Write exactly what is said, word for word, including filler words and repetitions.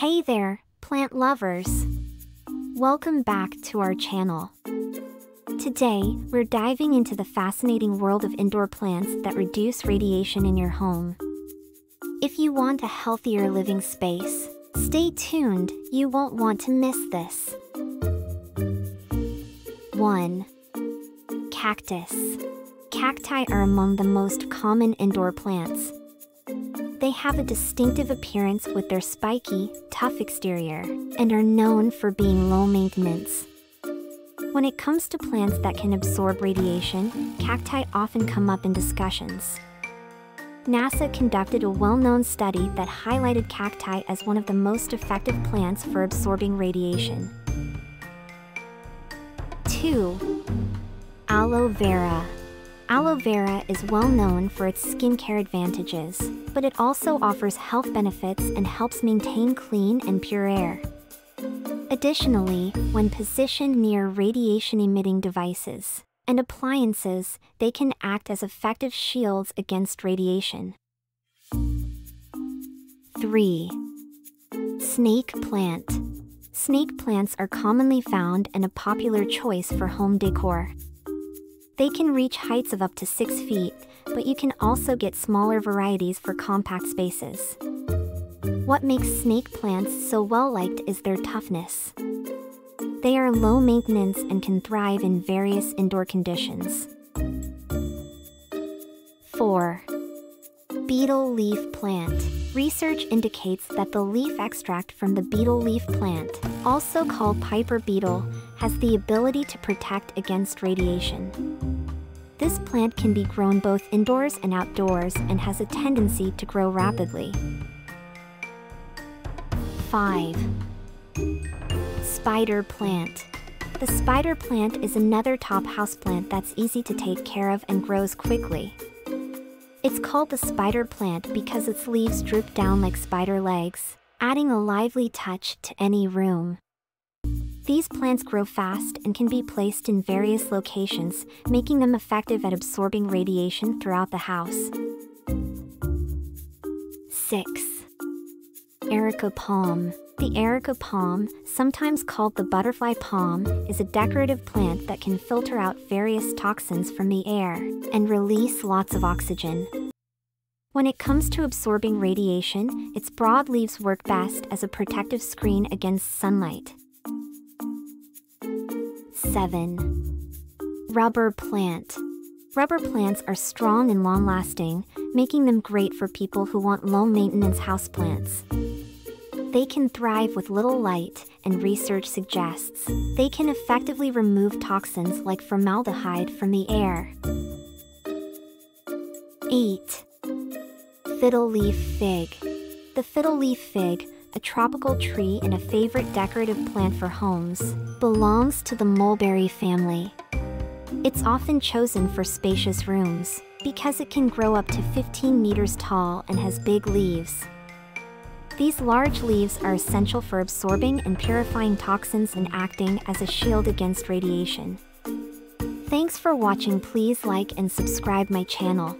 Hey there, plant lovers! Welcome back to our channel. Today, we're diving into the fascinating world of indoor plants that reduce radiation in your home. If you want a healthier living space, stay tuned, you won't want to miss this. one. Cactus. Cacti are among the most common indoor plants. They have a distinctive appearance with their spiky, tough exterior, and are known for being low maintenance. When it comes to plants that can absorb radiation, cacti often come up in discussions. NASA conducted a well-known study that highlighted cacti as one of the most effective plants for absorbing radiation. two. Aloe vera. Aloe vera is well known for its skincare advantages, but it also offers health benefits and helps maintain clean and pure air. Additionally, when positioned near radiation-emitting devices and appliances, they can act as effective shields against radiation. three. Snake plant. Snake plants are commonly found and a popular choice for home decor. They can reach heights of up to six feet, but you can also get smaller varieties for compact spaces. What makes snake plants so well-liked is their toughness. They are low maintenance and can thrive in various indoor conditions. four. Betel leaf plant. Research indicates that the leaf extract from the betel leaf plant, also called Piper beetle, has the ability to protect against radiation. This plant can be grown both indoors and outdoors and has a tendency to grow rapidly. five. Spider plant. The spider plant is another top houseplant that's easy to take care of and grows quickly. It's called the spider plant because its leaves droop down like spider legs, adding a lively touch to any room. These plants grow fast and can be placed in various locations, making them effective at absorbing radiation throughout the house. six. Areca palm. The areca palm, sometimes called the butterfly palm, is a decorative plant that can filter out various toxins from the air and release lots of oxygen. When it comes to absorbing radiation, its broad leaves work best as a protective screen against sunlight. seven. Rubber plant. Rubber plants are strong and long-lasting, making them great for people who want low-maintenance houseplants. They can thrive with little light, and research suggests they can effectively remove toxins like formaldehyde from the air. eight. Fiddle-leaf fig. The fiddle-leaf fig, a tropical tree and a favorite decorative plant for homes, belongs to the mulberry family. It's often chosen for spacious rooms because it can grow up to fifteen meters tall and has big leaves. These large leaves are essential for absorbing and purifying toxins and acting as a shield against radiation. Thanks for watching. Please like and subscribe my channel.